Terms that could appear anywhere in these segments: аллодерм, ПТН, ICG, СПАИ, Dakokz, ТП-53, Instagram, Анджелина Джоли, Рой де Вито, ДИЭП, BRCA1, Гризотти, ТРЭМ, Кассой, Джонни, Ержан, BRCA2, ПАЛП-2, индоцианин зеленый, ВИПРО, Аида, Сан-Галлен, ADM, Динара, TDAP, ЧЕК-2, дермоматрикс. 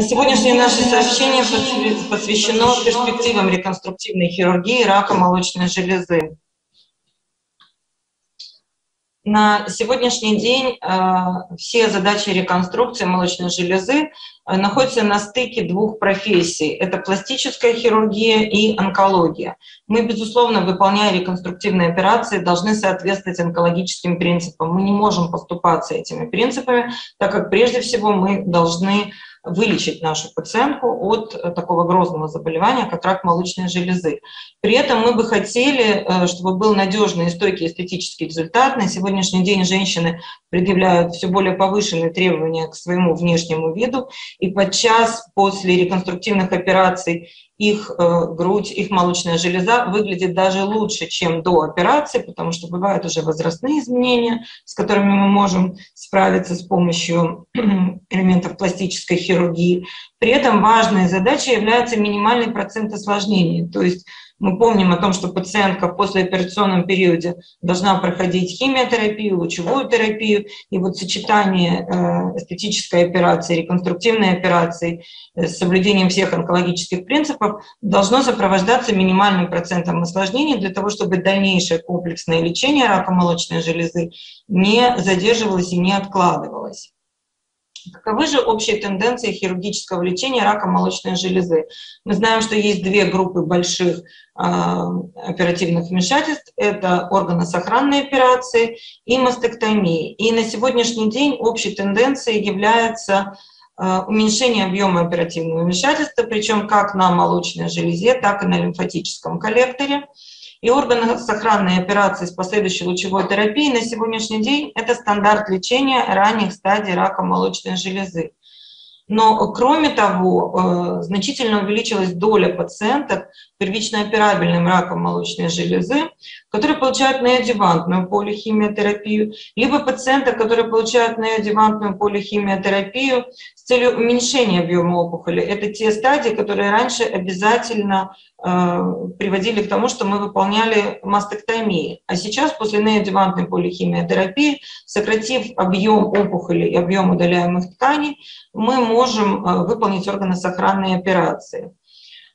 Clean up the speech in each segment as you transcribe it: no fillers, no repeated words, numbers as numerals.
Сегодняшнее наше сообщение посвящено перспективам реконструктивной хирургии рака молочной железы. На сегодняшний день все задачи реконструкции молочной железы находятся на стыке двух профессий. Это пластическая хирургия и онкология. Мы, безусловно, выполняя реконструктивные операции, должны соответствовать онкологическим принципам. Мы не можем поступаться этими принципами, так как прежде всего мы должны вылечить нашу пациентку от такого грозного заболевания, как рак молочной железы. При этом мы бы хотели, чтобы был надежный и стойкий эстетический результат. На сегодняшний день женщины предъявляют все более повышенные требования к своему внешнему виду, и подчас после реконструктивных операций их грудь, их молочная железа выглядит даже лучше, чем до операции, потому что бывают уже возрастные изменения, с которыми мы можем справиться с помощью элементов пластической хирургии. При этом важной задачей является минимальный процент осложнений. То есть мы помним о том, что пациентка в послеоперационном периоде должна проходить химиотерапию, лучевую терапию. И вот сочетание эстетической операции, реконструктивной операции с соблюдением всех онкологических принципов должно сопровождаться минимальным процентом осложнений для того, чтобы дальнейшее комплексное лечение рака молочной железы не задерживалось и не откладывалось. Каковы же общие тенденции хирургического лечения рака молочной железы? Мы знаем, что есть две группы больших оперативных вмешательств. Это органосохранные операции и мастектомии. И на сегодняшний день общей тенденцией является уменьшение объема оперативного вмешательства, причем как на молочной железе, так и на лимфатическом коллекторе. И органосохранные операции с последующей лучевой терапией на сегодняшний день – это стандарт лечения ранних стадий рака молочной железы. Но, кроме того, значительно увеличилась доля пациенток с первично-операбельным раком молочной железы, которые получают неоадъювантную полихимиотерапию, либо пациенток, которые получают неоадъювантную полихимиотерапию с целью уменьшения объема опухоли. Это те стадии, которые раньше обязательно приводили к тому, что мы выполняли мастектомии. А сейчас, после неоадъювантной полихимиотерапии, сократив объем опухоли и объем удаляемых тканей, мы можем выполнить органосохранные операции.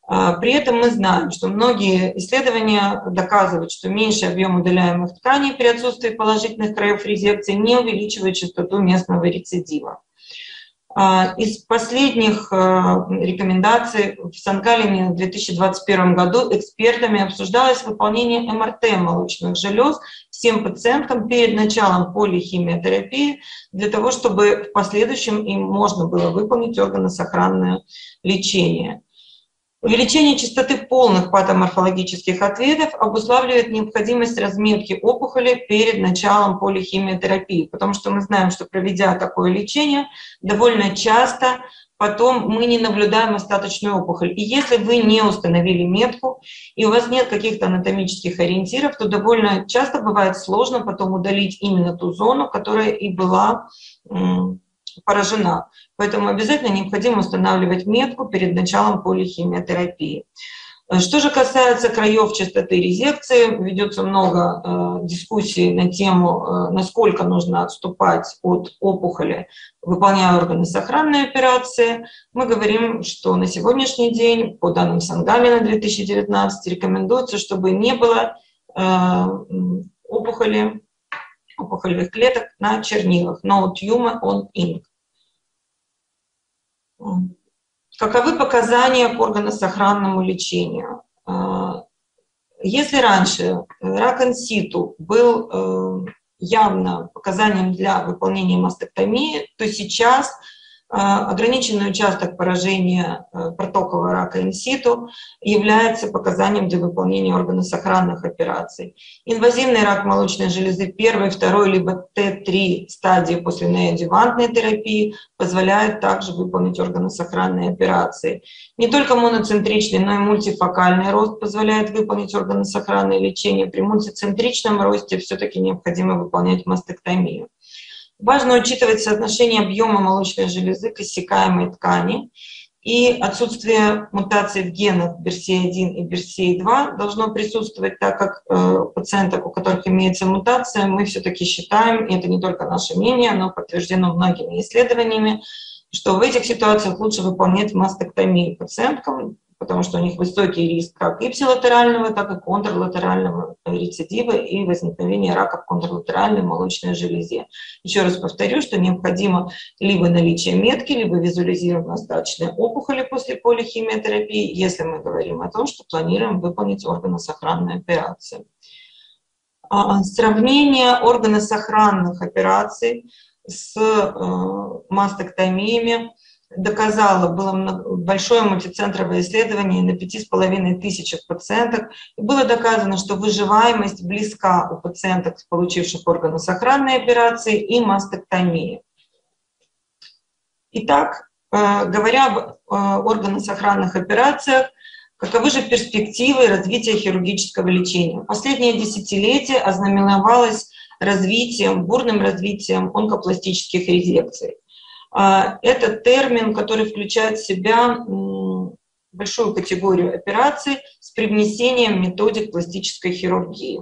При этом мы знаем, что многие исследования доказывают, что меньший объем удаляемых тканей при отсутствии положительных краев резекции не увеличивает частоту местного рецидива. Из последних рекомендаций в Сан-Галлени в 2021 году экспертами обсуждалось выполнение МРТ молочных желез всем пациентам перед началом полихимиотерапии для того, чтобы в последующем им можно было выполнить органосохранное лечение. Увеличение частоты полных патоморфологических ответов обуславливает необходимость разметки опухоли перед началом полихимиотерапии, потому что мы знаем, что проведя такое лечение, довольно часто потом мы не наблюдаем остаточную опухоль. И если вы не установили метку, и у вас нет каких-то анатомических ориентиров, то довольно часто бывает сложно потом удалить именно ту зону, которая и была поражена. Поэтому обязательно необходимо устанавливать метку перед началом полихимиотерапии. Что же касается краев частоты резекции, ведется много дискуссий на тему, насколько нужно отступать от опухоли, выполняя органосохранные операции. Мы говорим, что на сегодняшний день, по данным Сан-Галлена 2019, рекомендуется, чтобы не было опухолевых клеток на чернилах. No tumor on ink. Каковы показания к органосохранному лечению? Если раньше рак инситу был явно показанием для выполнения мастектомии, то сейчас ограниченный участок поражения протокового рака инситу является показанием для выполнения органосохранных операций. Инвазивный рак молочной железы 1, 2 либо Т3 стадии после неоадъювантной терапии позволяет также выполнить органосохранные операции. Не только моноцентричный, но и мультифокальный рост позволяет выполнить органосохранное лечение. При мультицентричном росте все-таки необходимо выполнять мастектомию. Важно учитывать соотношение объема молочной железы к иссякаемой ткани, и отсутствие мутаций в генах BRCA1 и BRCA2 должно присутствовать, так как пациенток, у которых имеется мутация, мы все-таки считаем, и это не только наше мнение, оно подтверждено многими исследованиями, что в этих ситуациях лучше выполнять мастектомию пациенткам, потому что у них высокий риск как ипсилатерального, так и контрлатерального рецидива и возникновения рака в контрлатеральной молочной железе. Еще раз повторю, что необходимо либо наличие метки, либо визуализированная остаточная опухоль после полихимиотерапии, если мы говорим о том, что планируем выполнить органосохранные операции. Сравнение органосохранных операций с мастектомиями доказало, было большое мультицентровое исследование на 5500 пациенток, и было доказано, что выживаемость близка у пациенток, получивших органосохранные операции и мастектомии. Итак, говоря об органосохранных операциях, каковы же перспективы развития хирургического лечения? Последнее десятилетие ознаменовалось бурным развитием онкопластических резекций. Это термин, который включает в себя большую категорию операций с привнесением методик пластической хирургии.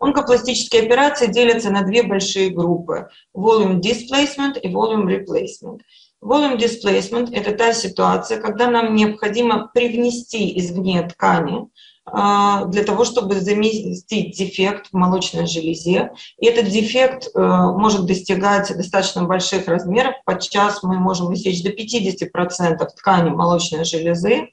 Онкопластические операции делятся на две большие группы – volume displacement и volume replacement. Volume displacement – это та ситуация, когда нам необходимо привнести извне ткани для того, чтобы заместить дефект в молочной железе. И этот дефект может достигать достаточно больших размеров. Подчас мы можем иссечь до 50% ткани молочной железы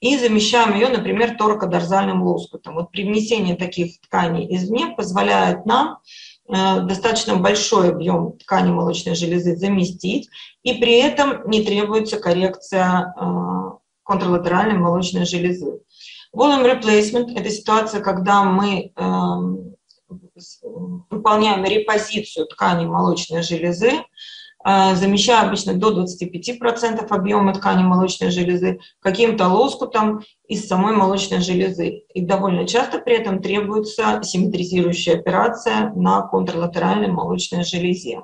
и замещаем ее, например, торакодорзальным лоскутом. Вот привнесение таких тканей извне позволяет нам достаточно большой объем ткани молочной железы заместить, и при этом не требуется коррекция контрлатеральной молочной железы. Volume replacement – это ситуация, когда мы выполняем репозицию тканей молочной железы, замещая обычно до 25% объема ткани молочной железы каким-то лоскутом из самой молочной железы. И довольно часто при этом требуется симметризирующая операция на контрлатеральной молочной железе.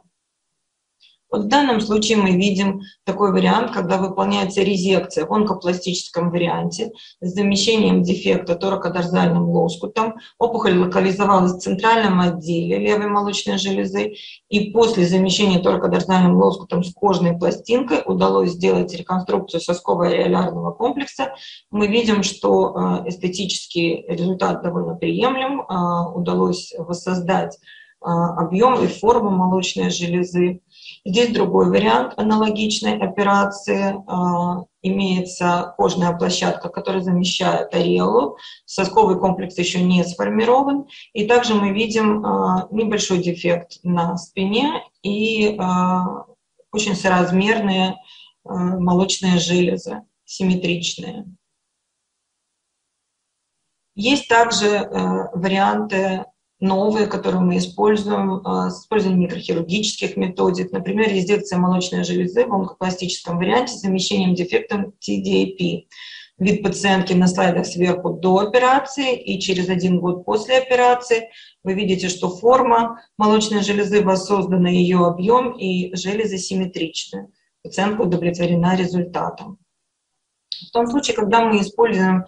Вот в данном случае мы видим такой вариант, когда выполняется резекция в онкопластическом варианте с замещением дефекта торакодорзальным лоскутом. Опухоль локализовалась в центральном отделе левой молочной железы, и после замещения торакодорзальным лоскутом с кожной пластинкой удалось сделать реконструкцию сосково-ареолярного комплекса. Мы видим, что эстетический результат довольно приемлем, удалось воссоздать объем и форму молочной железы. Здесь другой вариант аналогичной операции. Имеется кожная площадка, которая замещает ареолу. Сосковый комплекс еще не сформирован. И также мы видим небольшой дефект на спине и очень соразмерные молочные железы, симметричные. Есть также варианты новые, которые мы используем с использованием микрохирургических методик, например, резекция молочной железы в онкопластическом варианте с замещением дефектом TDAP. Вид пациентки на слайдах сверху до операции и через 1 год после операции. Вы видите, что форма молочной железы воссоздана, ее объем и железы симметричны. Пациентка удовлетворена результатом. В том случае, когда мы используем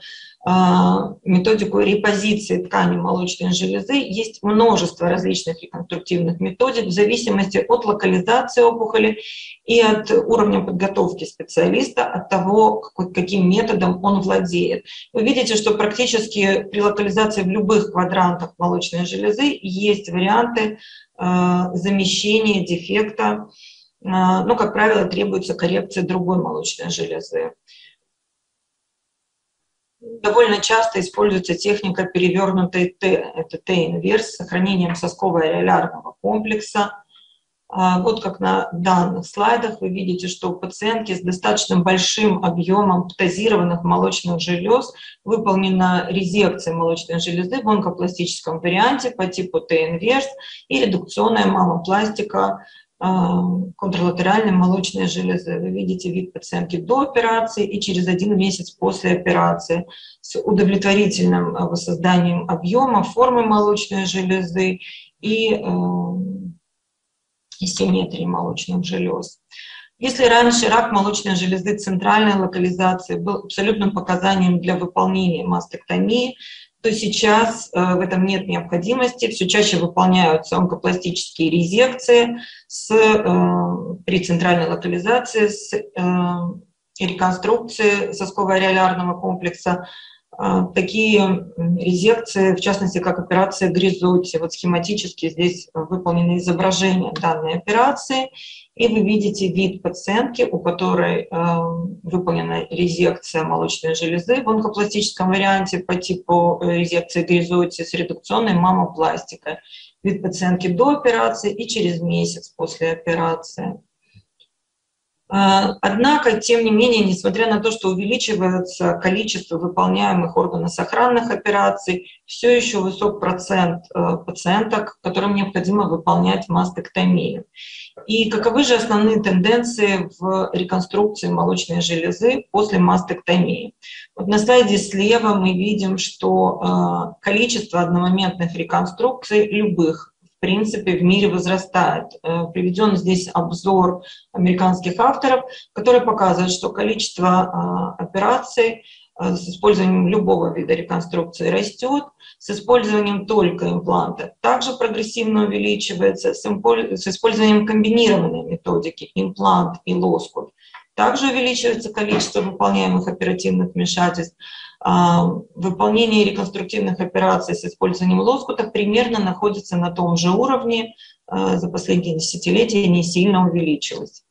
методику репозиции ткани молочной железы, есть множество различных реконструктивных методик в зависимости от локализации опухоли и от уровня подготовки специалиста, от того, каким методом он владеет. Вы видите, что практически при локализации в любых квадрантах молочной железы есть варианты замещения дефекта, но, как правило, требуется коррекция другой молочной железы. Довольно часто используется техника перевернутой Т, это Т-инверс, с сохранением сосково-ареолярного комплекса. Вот как на данных слайдах вы видите, что у пациентки с достаточно большим объемом птазированных молочных желез выполнена резекция молочной железы в онкопластическом варианте по типу Т-инверс и редукционная мамопластика контрлатеральной молочной железы. Вы видите вид пациентки до операции и через 1 месяц после операции с удовлетворительным воссозданием объема, формы молочной железы и симметрии молочных желез. Если раньше рак молочной железы центральной локализации был абсолютным показанием для выполнения мастектомии, то сейчас в этом нет необходимости. Все чаще выполняются онкопластические резекции при центральной локализации с реконструкции сосково-ареолярного комплекса. Такие резекции, в частности, как операция Гризотти. Вот схематически здесь выполнены изображения данной операции. И вы видите вид пациентки, у которой выполнена резекция молочной железы в онкопластическом варианте по типу резекции Гризотти с редукционной маммопластикой. Вид пациентки до операции и через месяц после операции. Однако, тем не менее, несмотря на то, что увеличивается количество выполняемых органосохранных операций, все еще высок процент пациенток, которым необходимо выполнять мастектомию. И каковы же основные тенденции в реконструкции молочной железы после мастектомии? Вот на слайде слева мы видим, что количество одномоментных реконструкций любых, в принципе, в мире возрастает. Приведен здесь обзор американских авторов, который показывает, что количество операций с использованием любого вида реконструкции растет, с использованием только импланта также прогрессивно увеличивается, с использованием комбинированной методики имплант и лоскут также увеличивается количество выполняемых оперативных вмешательств. Выполнение реконструктивных операций с использованием лоскута примерно находится на том же уровне, за последние десятилетия не сильно увеличилось.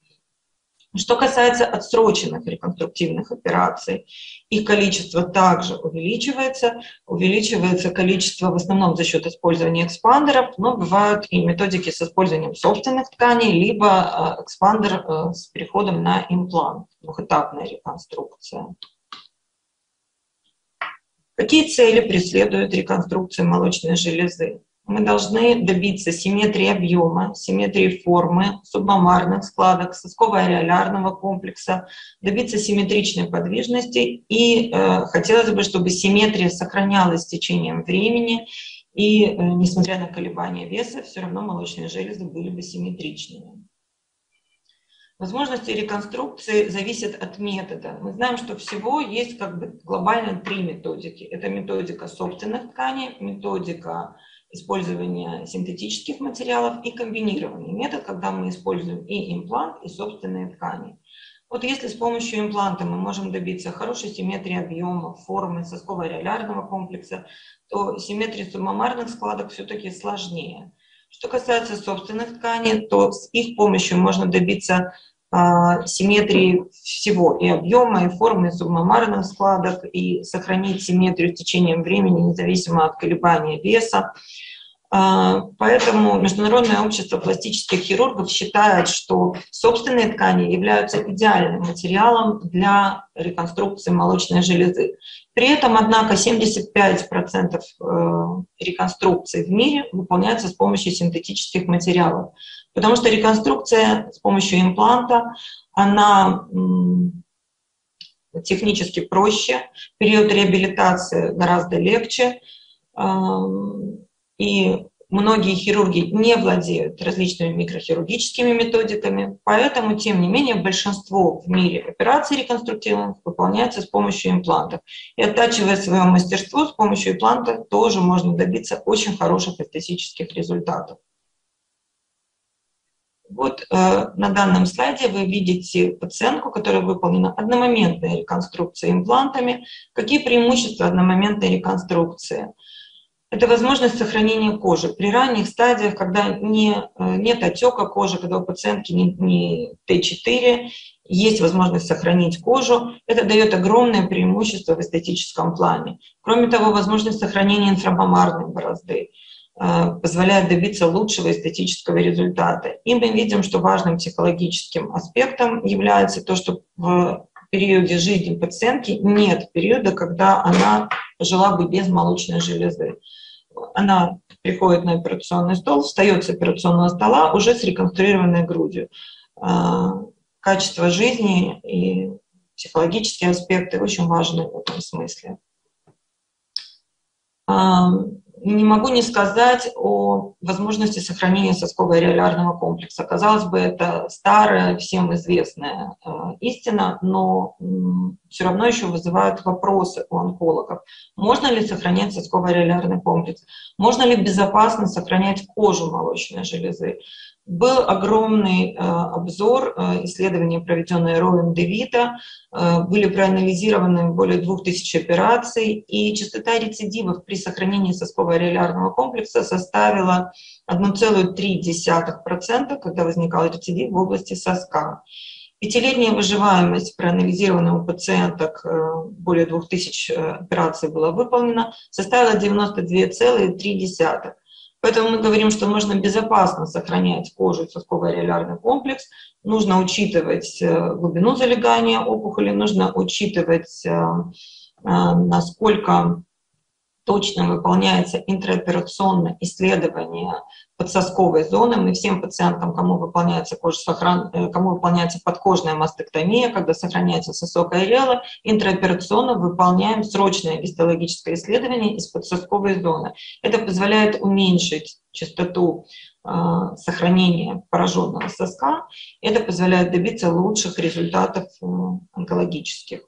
Что касается отсроченных реконструктивных операций, их количество также увеличивается. Увеличивается количество в основном за счет использования экспандеров, но бывают и методики с использованием собственных тканей, либо экспандер с переходом на имплант, двухэтапная реконструкция. Какие цели преследуют реконструкцию молочной железы? Мы должны добиться симметрии объема, симметрии формы, субмамарных складок, сосково-ареолярного комплекса, добиться симметричной подвижности и хотелось бы, чтобы симметрия сохранялась с течением времени и, несмотря на колебания веса, все равно молочные железы были бы симметричными. Возможности реконструкции зависят от метода. Мы знаем, что всего есть как бы глобально три методики. Это методика собственных тканей, методика использования синтетических материалов и комбинированный метод, когда мы используем и имплант, и собственные ткани. Вот если с помощью импланта мы можем добиться хорошей симметрии объема, формы сосково-ареолярного комплекса, то симметрия субмамарных складок все-таки сложнее. Что касается собственных тканей, то с их помощью можно добиться симметрии всего, и объема, и формы, и субмамарных складок, и сохранить симметрию с течением времени, независимо от колебания веса. Поэтому Международное общество пластических хирургов считает, что собственные ткани являются идеальным материалом для реконструкции молочной железы. При этом, однако, 75% реконструкций в мире выполняется с помощью синтетических материалов, потому что реконструкция с помощью импланта, она технически проще, период реабилитации гораздо легче, и многие хирурги не владеют различными микрохирургическими методиками, поэтому, тем не менее, большинство в мире операций реконструктивных выполняется с помощью имплантов. И оттачивая свое мастерство, с помощью импланта тоже можно добиться очень хороших эстетических результатов. Вот на данном слайде вы видите пациентку, которая выполнена одномоментная реконструкция имплантами. Какие преимущества одномоментной реконструкции? Это возможность сохранения кожи. При ранних стадиях, когда нет отека кожи, когда у пациентки не Т4, есть возможность сохранить кожу. Это дает огромное преимущество в эстетическом плане. Кроме того, возможность сохранения инфрамамарной борозды позволяет добиться лучшего эстетического результата. И мы видим, что важным психологическим аспектом является то, что в периоде жизни пациентки нет периода, когда она жила бы без молочной железы. Она приходит на операционный стол, встает с операционного стола уже с реконструированной грудью. Качество жизни и психологические аспекты очень важны в этом смысле. не могу не сказать о возможности сохранения сосково-ареолярного комплекса. Казалось бы, это старая, всем известная истина, но все равно еще вызывают вопросы у онкологов. Можно ли сохранять сосково-ареолярный комплекс? Можно ли безопасно сохранять кожу молочной железы? Был огромный обзор исследований, проведенные Роем де Вито, были проанализированы более 2000 операций, и частота рецидивов при сохранении сосково-ареолярного комплекса составила 1,3%, когда возникал рецидив в области соска. Пятилетняя выживаемость, проанализированная у пациенток, более 2000 операций было выполнено, составила 92,3%. Поэтому мы говорим, что можно безопасно сохранять кожу и сосково-ареолярный комплекс, нужно учитывать глубину залегания опухоли, нужно учитывать, насколько точно выполняется интраоперационное исследование подсосковой зоны. Мы всем пациентам, кому выполняется подкожная мастектомия, когда сохраняется сосок ареола, интраоперационно выполняем срочное гистологическое исследование из подсосковой зоны. Это позволяет уменьшить частоту сохранения пораженного соска, это позволяет добиться лучших результатов онкологических.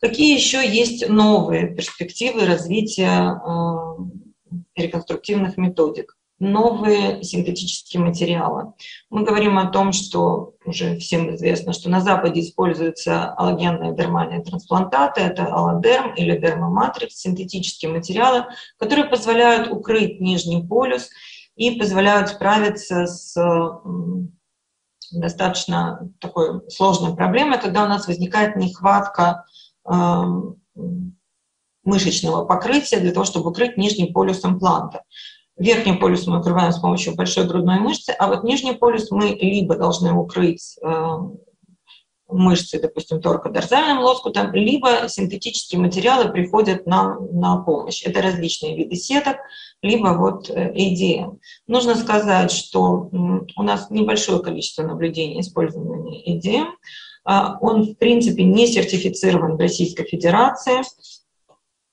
Какие еще есть новые перспективы развития реконструктивных методик? Новые синтетические материалы. Мы говорим о том, что уже всем известно, что на Западе используются аллогенные дермальные трансплантаты, это аллодерм или дермоматрикс, синтетические материалы, которые позволяют укрыть нижний полюс и позволяют справиться с достаточно такой сложной проблемой, когда у нас возникает нехватка мышечного покрытия для того, чтобы укрыть нижний полюс импланта. Верхний полюс мы укрываем с помощью большой грудной мышцы, а вот нижний полюс мы либо должны укрыть мышцы, допустим, торкодорзальным лоскутом, либо синтетические материалы приходят на помощь. Это различные виды сеток, либо вот ADM. Нужно сказать, что у нас небольшое количество наблюдений использования ADM. Он, в принципе, не сертифицирован в Российской Федерации.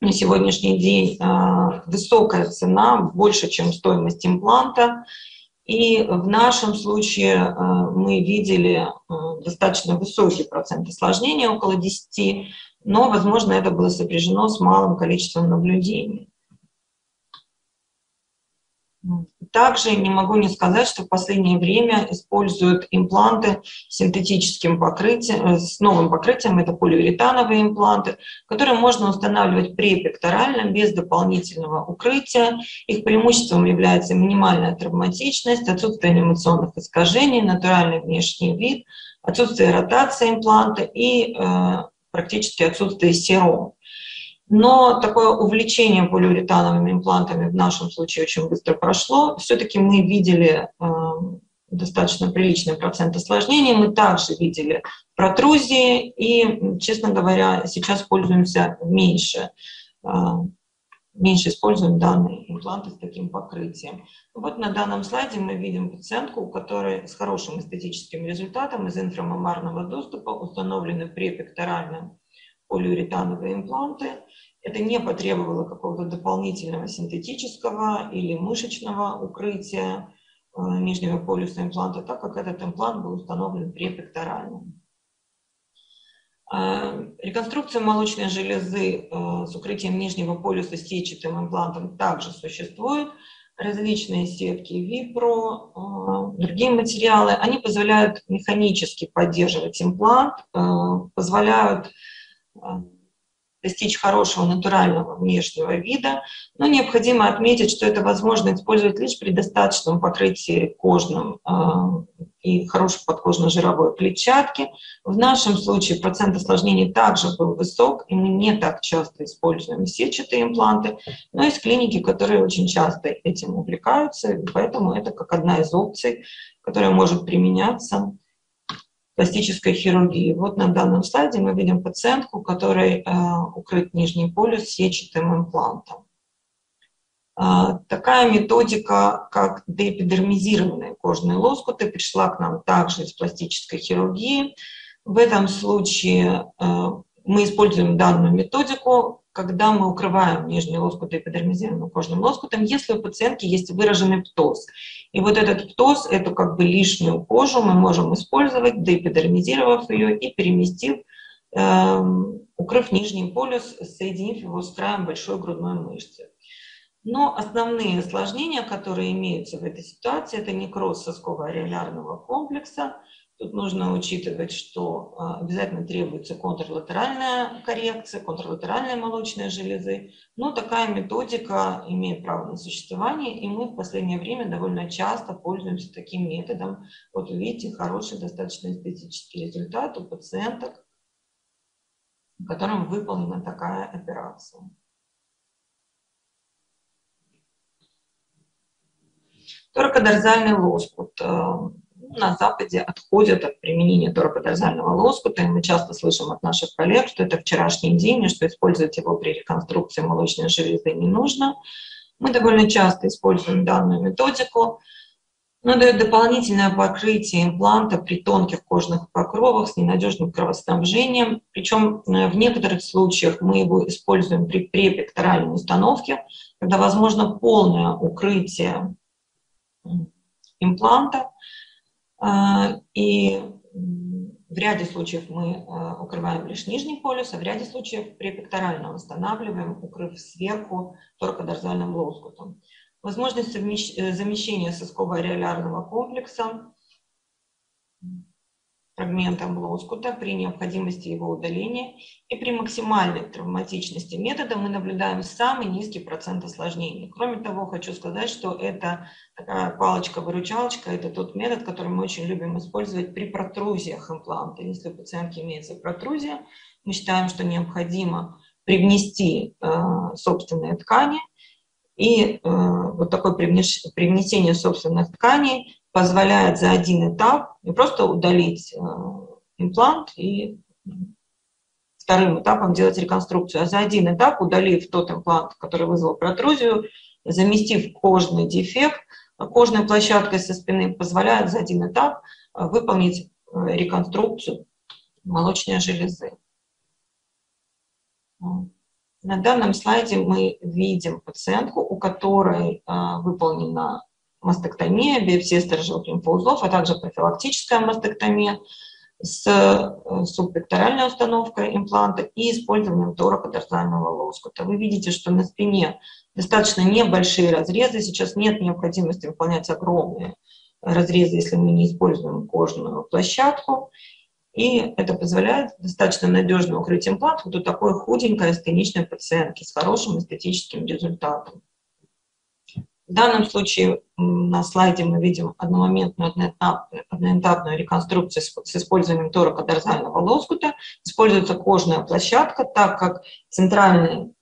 На сегодняшний день высокая цена, больше, чем стоимость импланта. И в нашем случае мы видели достаточно высокий процент осложнения, около 10%, но, возможно, это было сопряжено с малым количеством наблюдений. Также не могу не сказать, что в последнее время используют импланты с синтетическим покрытием, с новым покрытием, это полиуретановые импланты, которые можно устанавливать препекторально, без дополнительного укрытия. Их преимуществом является минимальная травматичность, отсутствие анимационных искажений, натуральный внешний вид, отсутствие ротации импланта и практически отсутствие сером. Но такое увлечение полиуретановыми имплантами в нашем случае очень быстро прошло. Все-таки мы видели достаточно приличный процент осложнений, мы также видели протрузии и, честно говоря, сейчас пользуемся меньше используем данные импланты с таким покрытием. Вот на данном слайде мы видим пациентку, у которой с хорошим эстетическим результатом из инфрамаммарного доступа установлены препекторально полиуретановые импланты. Это не потребовало какого-то дополнительного синтетического или мышечного укрытия нижнего полюса импланта, так как этот имплант был установлен препекторально. Реконструкция молочной железы с укрытием нижнего полюса сетчатым имплантом также существует. Различные сетки ВИПРО, другие материалы, они позволяют механически поддерживать имплант, позволяют достичь хорошего натурального внешнего вида, но необходимо отметить, что это возможно использовать лишь при достаточном покрытии кожным и хорошей подкожно-жировой клетчатки. В нашем случае процент осложнений также был высок, и мы не так часто используем сетчатые импланты, но есть клиники, которые очень часто этим увлекаются, и поэтому это как одна из опций, которая может применяться пластической хирургии. Вот на данном слайде мы видим пациентку, которой укрыт нижний полюс сетчатым имплантом. Такая методика, как деэпидермизированные кожные лоскуты, пришла к нам также из пластической хирургии. В этом случае Мы используем данную методику, когда мы укрываем нижнюю лоскуту эпидермизированным кожным лоскутом, если у пациентки есть выраженный птоз. И вот этот птоз, эту как бы лишнюю кожу мы можем использовать, деэпидермизировав ее и переместив, укрыв нижний полюс, соединив его с краем большой грудной мышцы. Но основные осложнения, которые имеются в этой ситуации, это некроз сосково-ареолярного комплекса. Тут нужно учитывать, что обязательно требуется контрлатеральная коррекция, контрлатеральной молочной железы. Но такая методика имеет право на существование, и мы в последнее время довольно часто пользуемся таким методом. Вот видите, хороший достаточно эстетический результат у пациенток, которым выполнена такая операция. Торакодорзальный лоскут. На Западе отходят от применения торакодорзального лоскута, и мы часто слышим от наших коллег, что это вчерашний день, и что использовать его при реконструкции молочной железы не нужно. Мы довольно часто используем данную методику. Она дает дополнительное покрытие импланта при тонких кожных покровах с ненадежным кровоснабжением. Причем в некоторых случаях мы его используем при препекторальной установке, когда возможно полное укрытие импланта. И в ряде случаев мы укрываем лишь нижний полюс, а в ряде случаев препекторально восстанавливаем, укрыв сверху торакодорзальным лоскутом. Возможность замещения сосково-ареолярного комплекса фрагментом лоскута при необходимости его удаления, и при максимальной травматичности метода мы наблюдаем самый низкий процент осложнений. Кроме того, хочу сказать, что это такая палочка-выручалочка, это тот метод, который мы очень любим использовать при протрузиях импланта. Если у пациентки имеется протрузия, мы считаем, что необходимо привнести собственные ткани, и вот такое привнесение собственных тканей позволяет за один этап не просто удалить имплант и вторым этапом делать реконструкцию, а за один этап, удалив тот имплант, который вызвал протрузию, заместив кожный дефект кожной площадкой со спины, позволяет за один этап выполнить реконструкцию молочной железы. На данном слайде мы видим пациентку, у которой выполнена мастектомия, биопсия сторожевых лимфоузлов, а также профилактическая мастектомия с субпекторальной установкой импланта и использованием торакодорзального лоскута. Вы видите, что на спине достаточно небольшие разрезы, сейчас нет необходимости выполнять огромные разрезы, если мы не используем кожную площадку, и это позволяет достаточно надежно укрыть имплант вот у такой худенькой астеничной пациентки с хорошим эстетическим результатом. В данном случае на слайде мы видим одномоментную одноэтапную реконструкцию с использованием торакодорзального лоскута. Используется кожная площадка, так как центральный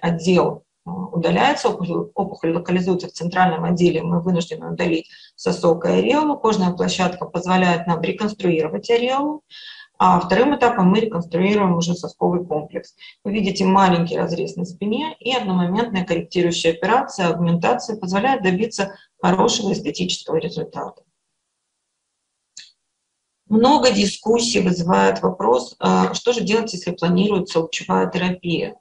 отдел удаляется, опухоль локализуется в центральном отделе, мы вынуждены удалить сосок и ареолу. Кожная площадка позволяет нам реконструировать ареолу. А вторым этапом мы реконструируем уже сосковый комплекс. Вы видите маленький разрез на спине и одномоментная корректирующая операция, аугментация позволяет добиться хорошего эстетического результата. Много дискуссий вызывает вопрос, что же делать, если планируется лучевая терапия.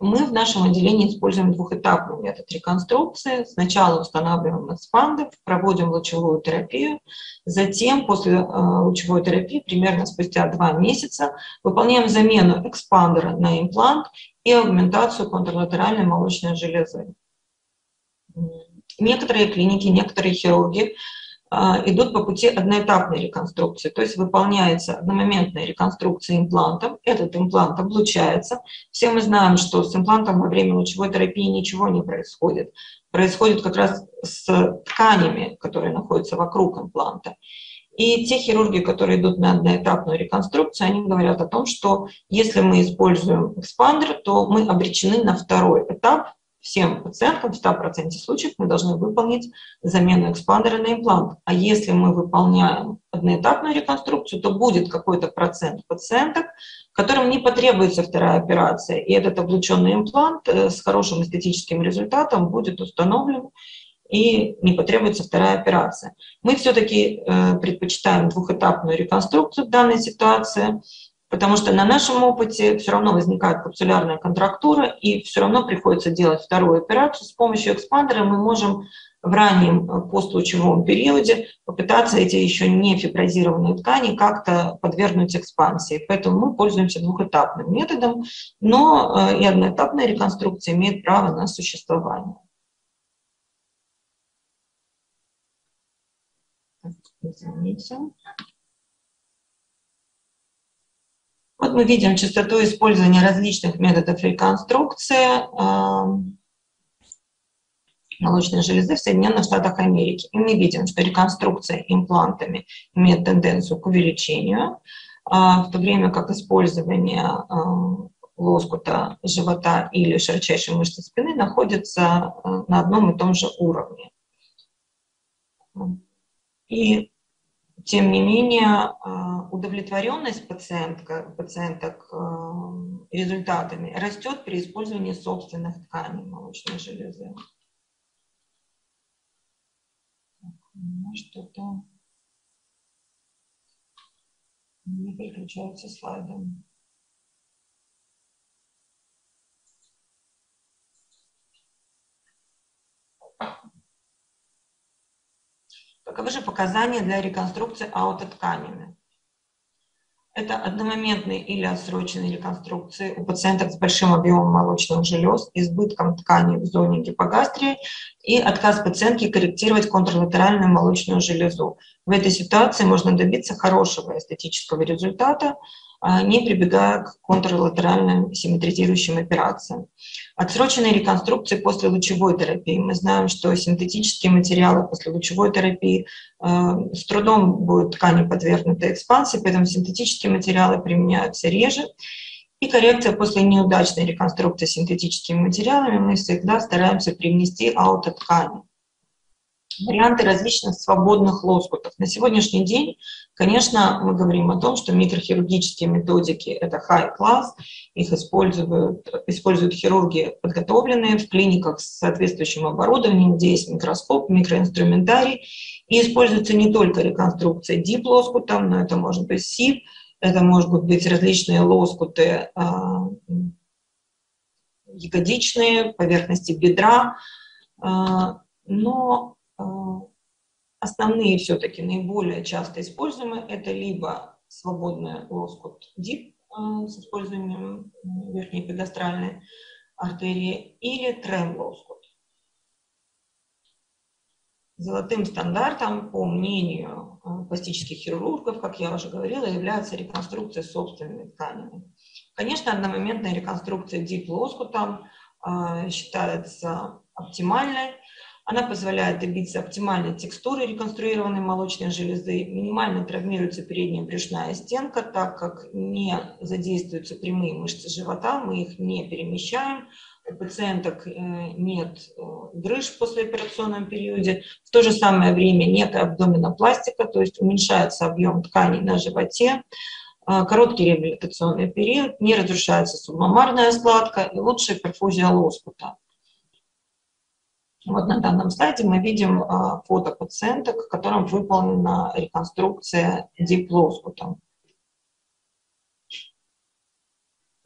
Мы в нашем отделении используем двухэтапный метод реконструкции. Сначала устанавливаем экспандер, проводим лучевую терапию, затем после лучевой терапии, примерно спустя 2 месяца, выполняем замену экспандера на имплант и аугментацию контрлатеральной молочной железы. Некоторые клиники, некоторые хирурги идут по пути одноэтапной реконструкции, то есть выполняется одномоментная реконструкция имплантом, этот имплант облучается. Все мы знаем, что с имплантом во время лучевой терапии ничего не происходит. Происходит как раз с тканями, которые находятся вокруг импланта. И те хирурги, которые идут на одноэтапную реконструкцию, они говорят о том, что если мы используем экспандер, то мы обречены на второй этап. Всем пациенткам в 100% случаев мы должны выполнить замену экспандера на имплант. А если мы выполняем одноэтапную реконструкцию, то будет какой-то процент пациенток, которым не потребуется вторая операция. И этот облученный имплант с хорошим эстетическим результатом будет установлен и не потребуется вторая операция. Мы все-таки предпочитаем двухэтапную реконструкцию в данной ситуации. Потому что на нашем опыте все равно возникает капсулярная контрактура, и все равно приходится делать вторую операцию. С помощью экспандера мы можем в раннем постлучевом периоде попытаться эти еще не фиброзированные ткани как-то подвергнуть экспансии. Поэтому мы пользуемся двухэтапным методом, но и одноэтапная реконструкция имеет право на существование. Извините. Вот мы видим частоту использования различных методов реконструкции молочной железы в Соединенных Штатах Америки. И мы видим, что реконструкция имплантами имеет тенденцию к увеличению, в то время как использование лоскута живота или широчайшей мышцы спины находится на одном и том же уровне. И тем не менее, удовлетворенность пациенток результатами растет при использовании собственных тканей молочной железы. Что-то не переключаются слайды. Каковы же показания для реконструкции аутотканями? Это одномоментные или отсроченные реконструкции у пациенток с большим объемом молочных желез, избытком ткани в зоне гипогастрии и отказ пациентки корректировать контрлатеральную молочную железу. В этой ситуации можно добиться хорошего эстетического результата, не прибегая к контрлатеральным симметризирующим операциям. Отсроченные реконструкции после лучевой терапии. Мы знаем, что синтетические материалы после лучевой терапии с трудом будут ткани подвергнуты экспансии, поэтому синтетические материалы применяются реже. И коррекция после неудачной реконструкции синтетическими материалами мы всегда стараемся привнести аутоткани. Варианты различных свободных лоскутов. На сегодняшний день, конечно, мы говорим о том, что микрохирургические методики — это high-класс, их используют хирурги подготовленные в клиниках с соответствующим оборудованием, где есть микроскоп, микроинструментарий, и используется не только реконструкция дип-лоскута, но это может быть сип, это могут быть различные лоскуты ягодичные, поверхности бедра, но основные все-таки наиболее часто используемые – это либо свободный лоскут ДИЭП с использованием верхней педастральной артерии или ТРЭМ-лоскут. Золотым стандартом, по мнению пластических хирургов, как я уже говорила, является реконструкция собственными тканями. Конечно, одномоментная реконструкция ДИЭП-лоскутом считается оптимальной. Она позволяет добиться оптимальной текстуры реконструированной молочной железы, минимально травмируется передняя брюшная стенка, так как не задействуются прямые мышцы живота, мы их не перемещаем, у пациенток нет грыж в послеоперационном периоде. В то же самое время нет абдоминопластика, то есть уменьшается объем тканей на животе, короткий реабилитационный период, не разрушается субмамарная складка и лучшая перфузия лоскута. Вот на данном слайде мы видим фото пациенток, которым выполнена реконструкция дип-лоскутом.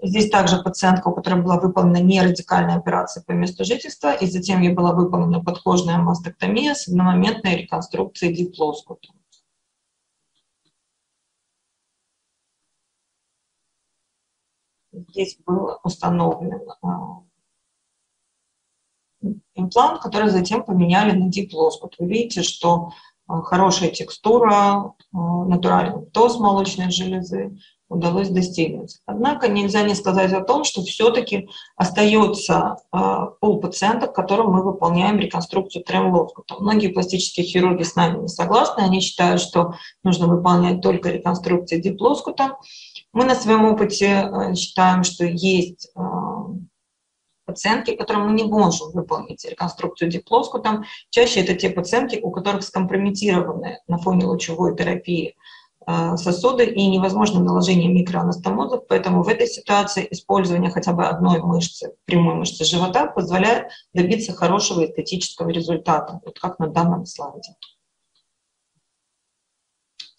Здесь также пациентка, у которой была выполнена нерадикальная операция по месту жительства, и затем ей была выполнена подкожная мастектомия с одномоментной реконструкцией дип-лоскутом. Здесь был установлен имплант, который затем поменяли на дип-лоскут. Вы видите, что хорошая текстура, натуральный тос молочной железы удалось достигнуть. Однако нельзя не сказать о том, что все-таки остается пол пациенток, которым мы выполняем реконструкцию ТРЭМ-лоскута. Многие пластические хирурги с нами не согласны, они считают, что нужно выполнять только реконструкцию дип-лоскута. Мы на своем опыте считаем, что есть пациентки, которым мы не можем выполнить реконструкцию дип-лоскутом. Чаще это те пациентки, у которых скомпрометированы на фоне лучевой терапии сосуды и невозможно наложение микроанастомозов, поэтому в этой ситуации использование хотя бы одной мышцы, прямой мышцы живота, позволяет добиться хорошего эстетического результата, вот как на данном слайде.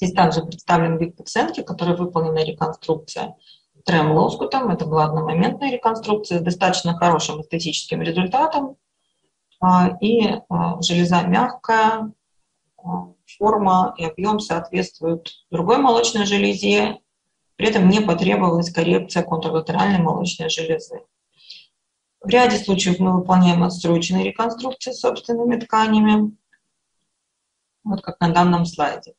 Здесь также представлен вид пациентки, которой выполнена реконструкция ТРЭМ лоскутом. Это была одномоментная реконструкция с достаточно хорошим эстетическим результатом. И железа мягкая, форма и объем соответствуют другой молочной железе, при этом не потребовалась коррекция контрлатеральной молочной железы. В ряде случаев мы выполняем отсроченные реконструкции с собственными тканями, вот как на данном слайде.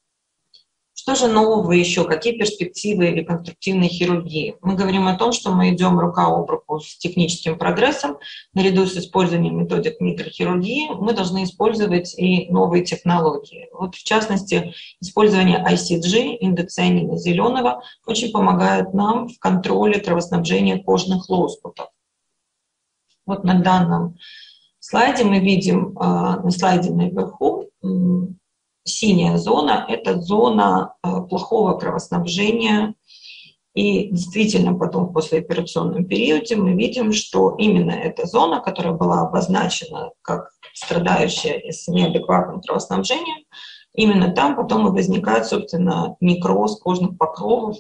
Что же нового еще? Какие перспективы реконструктивной хирургии? Мы говорим о том, что мы идем рука об руку с техническим прогрессом. Наряду с использованием методик микрохирургии мы должны использовать и новые технологии. Вот в частности, использование ICG, индоцианина зеленого, очень помогает нам в контроле кровоснабжения кожных лоскутов. Вот на данном слайде мы видим, на слайде наверху, синяя зона – это зона плохого кровоснабжения. И действительно потом в послеоперационном периоде мы видим, что именно эта зона, которая была обозначена как страдающая с неадекватным кровоснабжением, именно там потом и возникает, собственно, некроз кожных покровов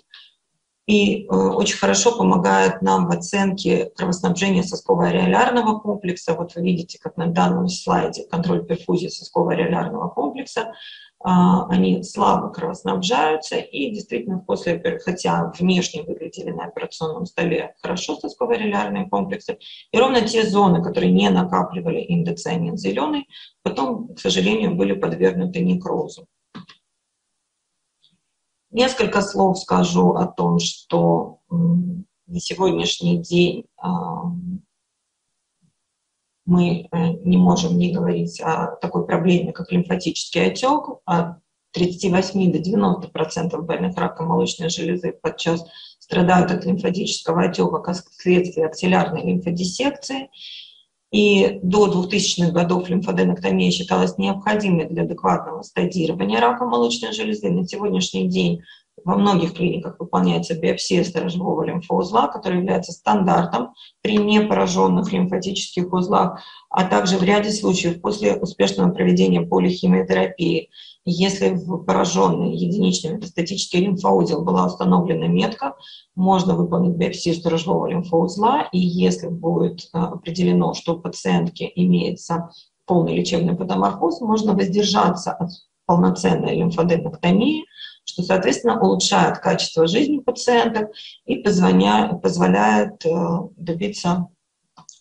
и очень хорошо помогает нам в оценке кровоснабжения сосково-ареолярного комплекса. Вот вы видите, как на данном слайде, контроль перфузии сосково-ареолярного комплекса, они слабо кровоснабжаются и действительно после, хотя внешне выглядели на операционном столе хорошо сосково-ареолярные комплексы, и ровно те зоны, которые не накапливали индоцианин зеленый, потом, к сожалению, были подвергнуты некрозу. Несколько слов скажу о том, что на сегодняшний день мы не можем не говорить о такой проблеме, как лимфатический отек. От 38 до 90% больных раком молочной железы подчас страдают от лимфатического отека как следствие аксиллярной лимфодиссекции. И до 2000-х годов лимфоденэктомия считалась необходимой для адекватного стадирования рака молочной железы. На сегодняшний день во многих клиниках выполняется биопсия сторожевого лимфоузла, который является стандартом при непораженных лимфатических узлах, а также в ряде случаев после успешного проведения полихимиотерапии. Если в пораженный единичный метастатический лимфоузел была установлена метка, можно выполнить биопсию сторожевого лимфоузла, и если будет определено, что у пациентки имеется полный лечебный патоморфоз, можно воздержаться от полноценной лимфоденэктомии, что, соответственно, улучшает качество жизни пациенток и позволяет добиться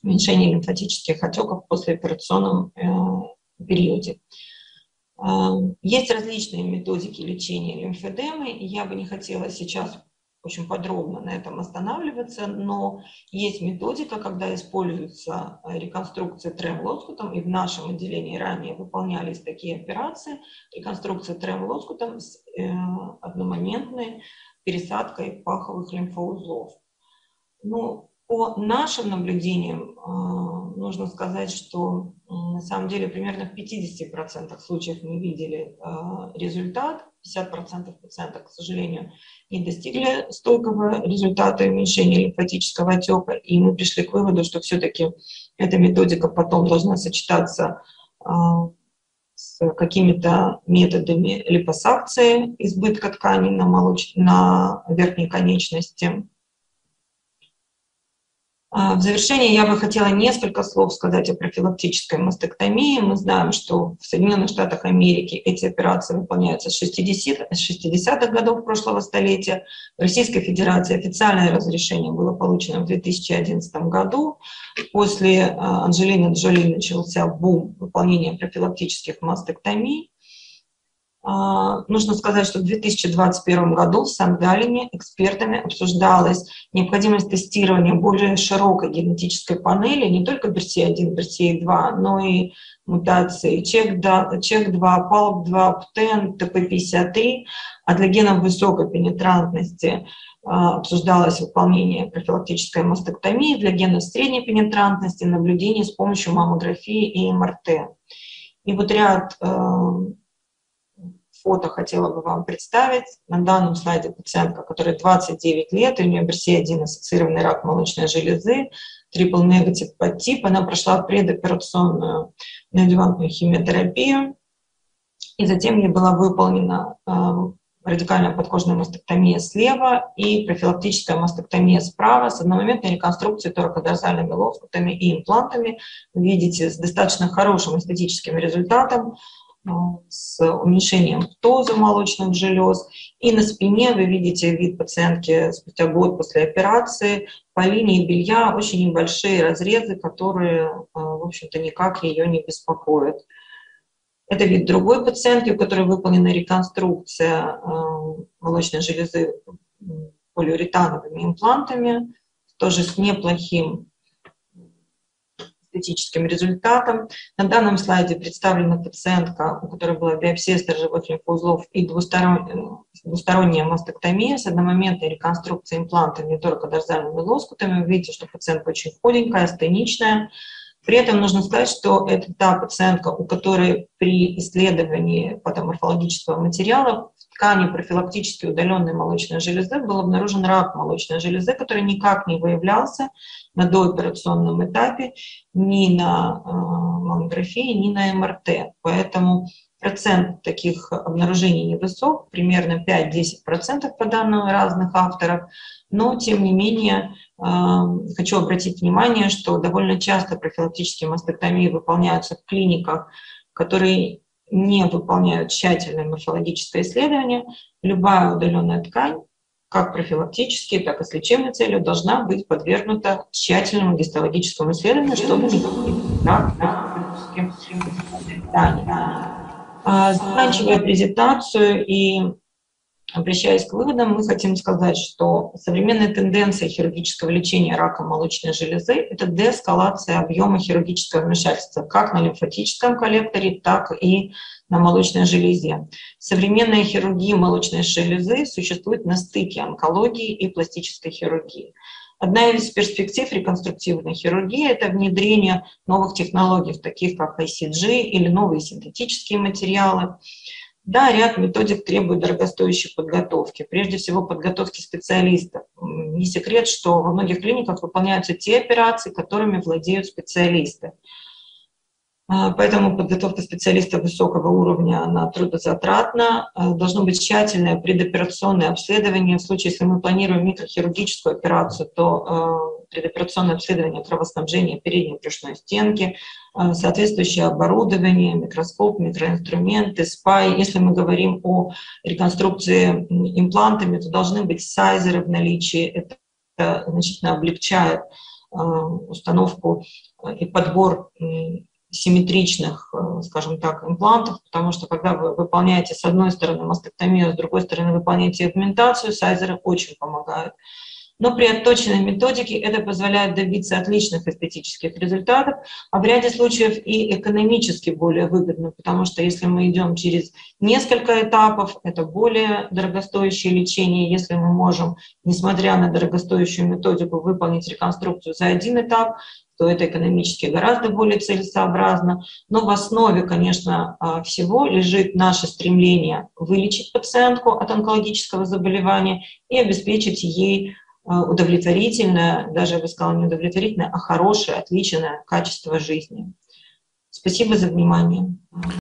уменьшения лимфатических отеков в послеоперационном периоде. Есть различные методики лечения лимфедемы, и я бы не хотела сейчас очень подробно на этом останавливаться, но есть методика, когда используется реконструкция ТРЭМ лоскутом, и в нашем отделении ранее выполнялись такие операции, реконструкция ТРЭМ лоскутом с одномоментной пересадкой паховых лимфоузлов. Ну, по нашим наблюдениям нужно сказать, что на самом деле примерно в 50% случаев мы видели результат, 50% пациентов, к сожалению, не достигли стойкого результата уменьшения лимфатического отека, и мы пришли к выводу, что все-таки эта методика потом должна сочетаться с какими-то методами липосакции, избытка тканей на верхней конечности. В завершение я бы хотела несколько слов сказать о профилактической мастектомии. Мы знаем, что в Соединенных Штатах Америки эти операции выполняются с 60-х годов прошлого столетия. В Российской Федерации официальное разрешение было получено в 2011 году. После Анджелины Джоли начался бум выполнения профилактических мастектомий. Нужно сказать, что в 2021 году в Сан-Галлене экспертами обсуждалась необходимость тестирования более широкой генетической панели, не только BRCA1, BRCA2, но и мутации ЧЕК-2, ПАЛП-2, ПТН, ТП-53, а для генов высокой пенетрантности обсуждалось выполнение профилактической мастектомии, для генов средней пенетрантности наблюдение с помощью маммографии и МРТ. И вот ряд фото хотела бы вам представить. На данном слайде пациентка, которой 29 лет, у нее BRCA1 ассоциированный рак молочной железы, трипл негатив подтип. Она прошла предоперационную неоадъювантную химиотерапию, и затем ей была выполнена радикальная подкожная мастектомия слева и профилактическая мастектомия справа с одномоментной реконструкцией торакодорсальными лоскутами и имплантами. Видите, с достаточно хорошим эстетическим результатом, с уменьшением птоза молочных желез. И на спине вы видите вид пациентки спустя год после операции. По линии белья очень небольшие разрезы, которые, в общем-то, никак ее не беспокоят. Это вид другой пациентки, у которой выполнена реконструкция молочной железы полиуретановыми имплантами, тоже с неплохим эстетическим результатом. На данном слайде представлена пациентка, у которой была биопсия сторожевых лимфоузлов и двусторонняя мастектомия с одномоментной реконструкцией имплантами и торакодорсальными лоскутами. Вы видите, что пациентка очень худенькая, астеничная. При этом нужно сказать, что это та пациентка, у которой при исследовании патоморфологического материала в ткани профилактически удаленной молочной железы был обнаружен рак молочной железы, который никак не выявлялся на дооперационном этапе ни на маммографии, ни на МРТ. Поэтому процент таких обнаружений невысок, примерно 5–10% по данным разных авторов. Но, тем не менее, хочу обратить внимание, что довольно часто профилактические мастектомии выполняются в клиниках, которые не выполняют тщательное морфологическое исследование. Любая удаленная ткань, как профилактически, так и с лечебной целью, должна быть подвергнута тщательному гистологическому исследованию, чтобы не допустить рак на. Заканчивая презентацию и обращаясь к выводам, мы хотим сказать, что современная тенденция хирургического лечения рака молочной железы – это деэскалация объема хирургического вмешательства как на лимфатическом коллекторе, так и на молочной железе. Современная хирургия молочной железы существует на стыке онкологии и пластической хирургии. Одна из перспектив реконструктивной хирургии – это внедрение новых технологий, таких как ICG или новые синтетические материалы. Да, ряд методик требует дорогостоящей подготовки, прежде всего подготовки специалистов. Не секрет, что во многих клиниках выполняются те операции, которыми владеют специалисты. Поэтому подготовка специалистов высокого уровня, она трудозатратна. Должно быть тщательное предоперационное обследование. В случае, если мы планируем микрохирургическую операцию, то предоперационное обследование кровоснабжения передней брюшной стенки, соответствующее оборудование, микроскоп, микроинструменты, СПАИ. Если мы говорим о реконструкции имплантами, то должны быть сайзеры в наличии. Это значительно облегчает установку и подбор симметричных, скажем так, имплантов, потому что когда вы выполняете с одной стороны мастектомию, с другой стороны выполняете аугментацию, сайзеры очень помогают. Но при отточенной методике это позволяет добиться отличных эстетических результатов, а в ряде случаев и экономически более выгодно, потому что если мы идем через несколько этапов, это более дорогостоящее лечение. Если мы можем, несмотря на дорогостоящую методику, выполнить реконструкцию за один этап, то это экономически гораздо более целесообразно. Но в основе, конечно, всего лежит наше стремление вылечить пациентку от онкологического заболевания и обеспечить ей удовлетворительное, даже я бы сказала не удовлетворительное, а хорошее, отличное качество жизни. Спасибо за внимание.